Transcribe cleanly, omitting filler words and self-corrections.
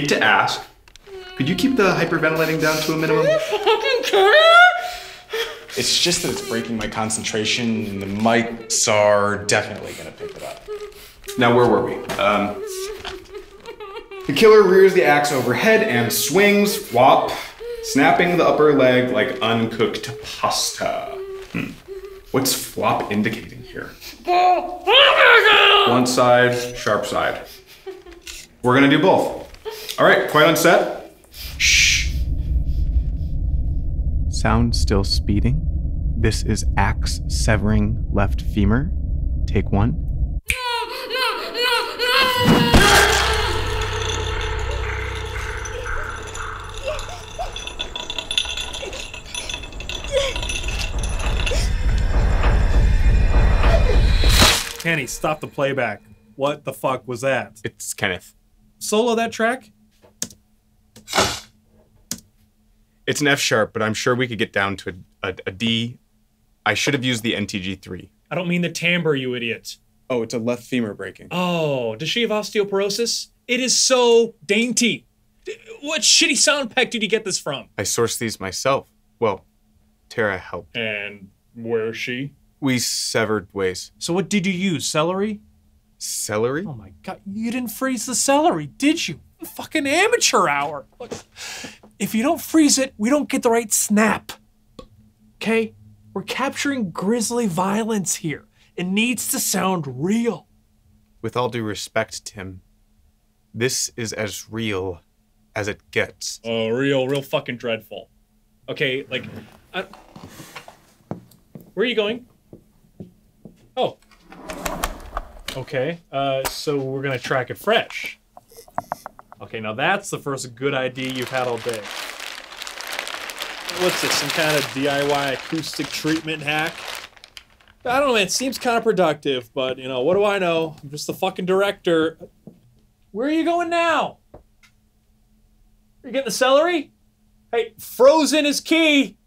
hate to ask, could you keep the hyperventilating down to a minimum? It's just that it's breaking my concentration and the mics are definitely gonna pick it up. Now, where were we? The killer rears the axe overhead and swings, flop, snapping the upper leg like uncooked pasta. What's flop indicating here? Blunt side, sharp side. We're gonna do both. All right, quite on set. Shh. Sound still speeding. This is axe severing left femur. Take one. Kenny, stop the playback. What the fuck was that? It's Kenneth. Solo that track? It's an F sharp, but I'm sure we could get down to a D. I should have used the NTG3. I don't mean the timbre, you idiot. Oh, it's a left femur breaking. Oh, does she have osteoporosis? It is so dainty. What shitty sound pack did you get this from? I sourced these myself. Well, Tara helped. And where is she? We severed ways. So what did you use? Celery? Celery? Oh my God, you didn't freeze the celery, did you? Fucking amateur hour. Look, if you don't freeze it, we don't get the right snap. Okay? We're capturing grisly violence here. It needs to sound real. With all due respect, Tim, this is as real as it gets. Oh, real fucking dreadful. Okay, like, where are you going? Oh. Okay, so we're gonna track it fresh. Okay, now that's the first good idea you've had all day. What's this, some kind of DIY acoustic treatment hack? I don't know, man, it seems counterproductive, but you know, what do I know? I'm just the fucking director. Where are you going now? Are you getting the celery? Hey, frozen is key.